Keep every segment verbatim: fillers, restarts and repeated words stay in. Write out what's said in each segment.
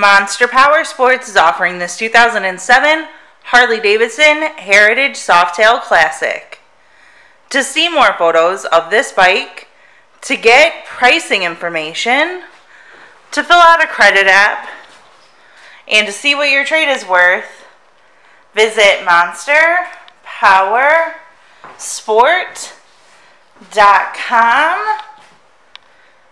Monster Power Sports is offering this two thousand seven Harley-Davidson Heritage Softail Classic. To see more photos of this bike, to get pricing information, to fill out a credit app, and to see what your trade is worth, visit monster power sport dot com.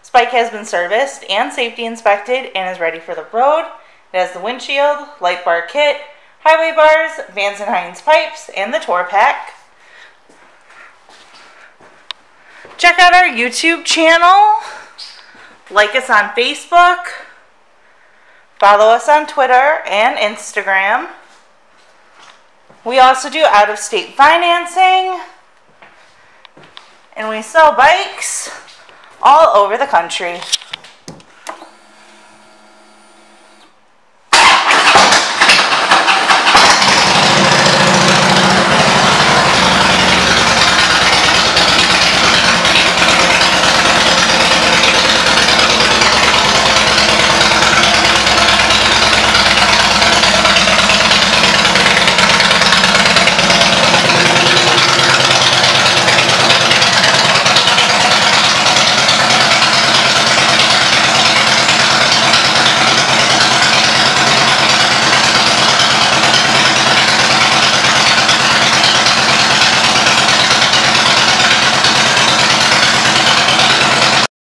This bike has been serviced and safety inspected and is ready for the road. It has the windshield, light bar kit, highway bars, Vance and Hines pipes, and the tour pack. Check out our YouTube channel. Like us on Facebook. Follow us on Twitter and Instagram. We also do out-of-state financing. And we sell bikes all over the country.